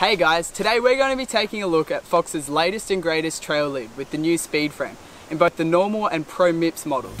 Hey guys, today we're going to be taking a look at Fox's latest and greatest trail lid with the new Speedframe in both the normal and Pro MIPS models.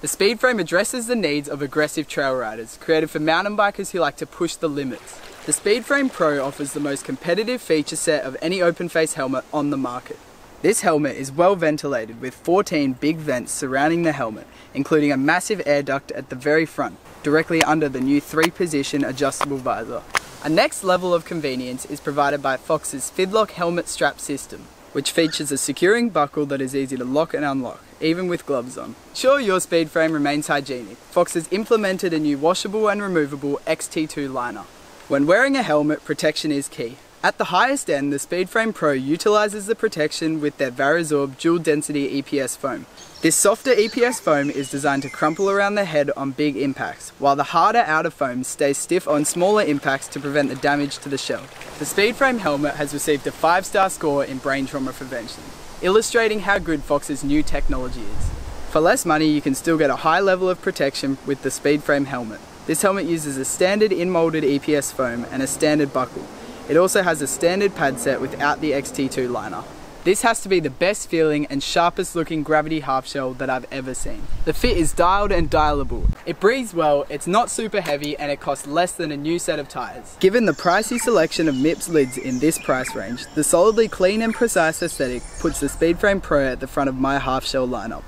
The Speedframe addresses the needs of aggressive trail riders, created for mountain bikers who like to push the limits. The Speedframe Pro offers the most competitive feature set of any open face helmet on the market. This helmet is well ventilated with 14 big vents surrounding the helmet, including a massive air duct at the very front, directly under the new 3-position adjustable visor. A next level of convenience is provided by Fox's Fidlock helmet strap system, which features a securing buckle that is easy to lock and unlock, even with gloves on. Sure, your Speedframe remains hygienic. Fox has implemented a new washable and removable XT2 liner. When wearing a helmet, protection is key. At the highest end, the Speedframe Pro utilises the protection with their Varizorb dual density EPS foam. This softer EPS foam is designed to crumple around the head on big impacts, while the harder outer foam stays stiff on smaller impacts to prevent the damage to the shell. The Speedframe helmet has received a 5-star score in brain trauma prevention, illustrating how good Fox's new technology is. For less money, you can still get a high level of protection with the Speedframe helmet. This helmet uses a standard in-molded EPS foam and a standard buckle. It also has a standard pad set without the XT2 liner. This has to be the best feeling and sharpest looking gravity half shell that I've ever seen. The fit is dialed and dialable. It breathes well, it's not super heavy, and it costs less than a new set of tires. Given the pricey selection of MIPS lids in this price range, the solidly clean and precise aesthetic puts the Speedframe Pro at the front of my half shell lineup.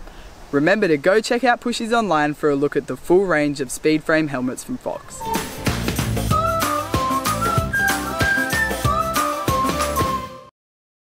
Remember to go check out Pushys Online for a look at the full range of Speedframe helmets from Fox.